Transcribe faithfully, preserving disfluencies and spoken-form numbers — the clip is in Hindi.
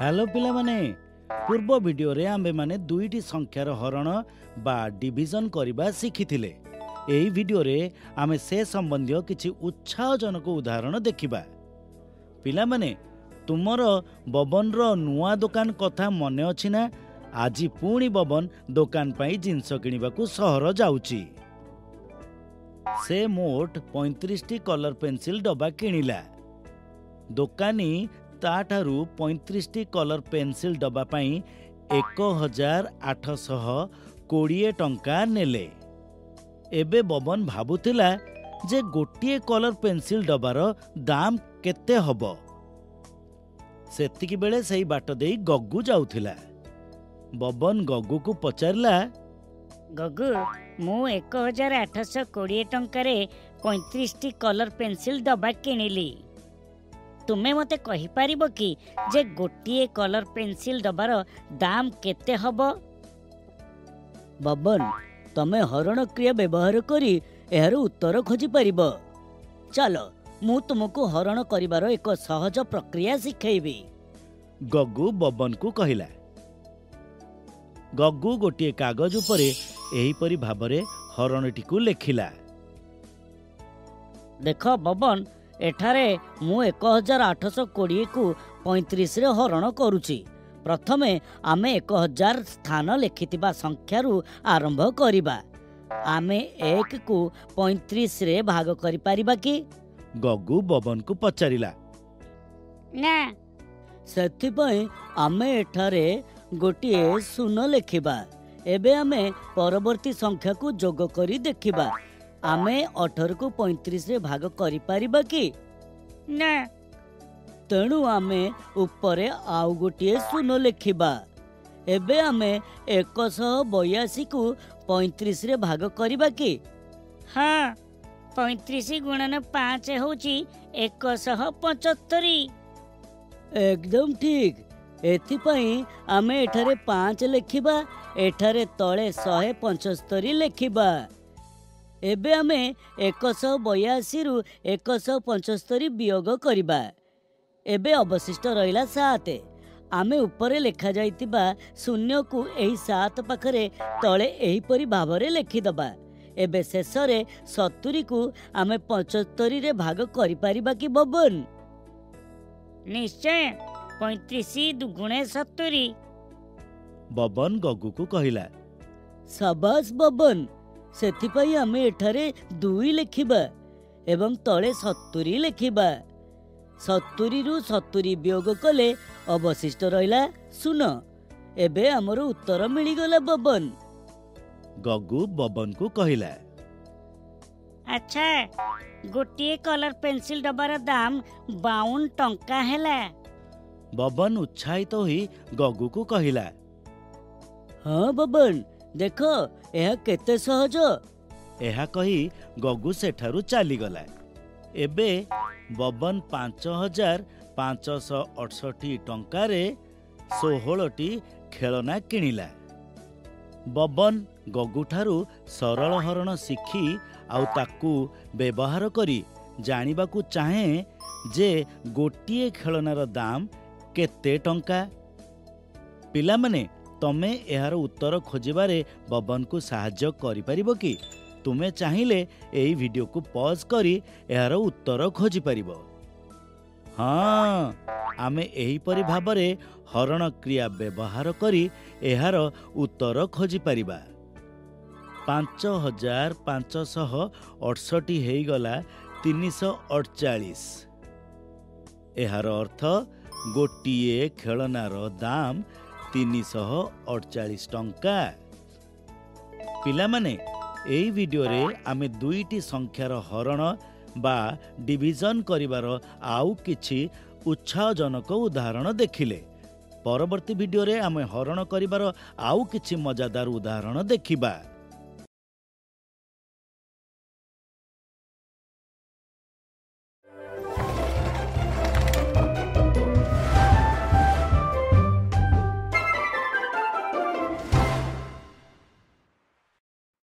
हेलो पिला माने पूर्व वीडियो रे आमे माने दुईटी संख्यार हरण बा डिविजन करबा शिखिथिले। एही वीडियो रे आमे से संबंधियों किछि उत्साहजनक उदाहरण देखिबा। पिला माने तुमर बबन रो नुआ दुकान कथा मन अछि ना? आज पुणी बबन दुकान पाई जिनस किणवाकू सहर जाउची। से मोट पैंतीस टी कलर पेंसिल डब्बा किणिला। दोकानी ताठारू पैंतीस टी कलर पेंसिल डब्बा पाई एक हजार आठ सह कोड़िए टंका नेले। एबे बबन भाबुतिला जे गोटिए कलर पेंसिल डब्बार दाम केते हबो। सेतिकी बेले सही बाट देई गग्गू जाउथिला। बबन गग्गू को पचारला, गग्गू मु एक हजार आठश कोड़े टकर पैंतीस टी कलर पेंसिल डब्बा किणिली, तुम्हें मते कही पारिबो कि जे गोटे कलर पेंसिल डब्बार दाम केते हबो? बबन तमे हरण क्रिया व्यवहार करी एहार उत्तर खोजी पारिबो। चलो मु तुमको हरण करिवार एक सहज प्रक्रिया शिखेबी, गग्गू बबन को कहिला। गग्गू गोटे कागज उपरे एहीपरि भाबरे हरणटी को लेखिला। देख बबन, एठारे मु एक हजार आठश कोड़े को पैंतीस रे हरण करुची। प्रथमे आमे एक हजार स्थान लेखिथिबा संख्यारू आरंभ करिबा। आमे एक को पैंतीस रे भाग करि पारिबा कि? गग्गू बबन को पचारिला। ना, सेथि पई आमे एठारे गोटिए शून्य लेखिबा। एबे आमे परवर्ती संख्या को जोग करी देखिबा, आमे अठर को पैंतीस रे भाग करि पारिबा कि? ना, तेणु आमे उपरे आउ गोटे शून्य लेखिबा। एबे आमे एक सौ बयासी को पैंतीस रे भाग करिबा कि? हां, पैंतीस गुणन पाँच होची एक सौ पचहत्तर। एकदम ठीक। एथिपाई आमे एठारे पाँच लेखिबा, एठारे तळे एक सौ पचहत्तर लेखिबा। एबे आमे एक सौ बयासी रु एक सौ पचहत्तर वियोग करिबा। एबे अवशिष्ट रहिला सात। आमे उपरे लेखा जाइतिबा शून्य को एही सात पाखरे तळे एही परि भाबरे लेखि दबा। एबे शेषरे सत्तरी को आमे पचहत्तर रे भाग करि पारिबा कि बबन? निश्चय, पैंतीस दुगुणे सत्तरी। बबन गग्गू को कहिला। शाबाश बबन, सेथिपाई आमे एठारे दुई लेखिबा एवं तळे सत्तरी लेखिबा। सत्तरी रु सत्तरी वियोग कले अवशिष्ट रहिला शून्य। एबे हमरो उत्तर मिली गला बबन। गग्गू बबन को कहिला, अच्छा, गोटिए कलर पेंसिल डब्बार दाम बावन टंका हैला। बबन उत्साहित तो ही गग्गू को कहिला, हां बबन, देख एहा केते सहज। एहा कही गग्गू सेठारु चाली गला। एबे बबन पांच हजार पांच सौ अठसठी टंकारे सोहलटी खेलना किणिला। बबन गग्गूठारू सरल हरण शिखी आउ ताकू व्यवहार करी जानिबाकू चाहे जे गोटिए खेलनार दाम केते टंका। पिलामाने तमे एहार उत्तर खोजिबारे बबन को साहाय्य करि पारिबो कि? तुम्हें चाहिए यही वीडियो को पॉज करी यार उत्तर खोजी पारिबो। हाँ, आमे एही परि भाबरे हरण क्रिया व्यवहार करी यार उत्तर खोजी पारिबा। पांच हजार पांच सह अठसठी हेई गला तीन सौ अड़चालीस। यार अर्थ गोटिए खेलनार दाम तीन सौ अड़चालीस टंका। पिलामाने एही वीडियो रे आमे दुईटी संख्यार हरण बा डिविजन करिवार आउ किछि उत्साहजनक उदाहरण देखिले। परवर्ती वीडियो रे आमे हरण करिवार आउ किछि मजादार उदाहरण देखिबा।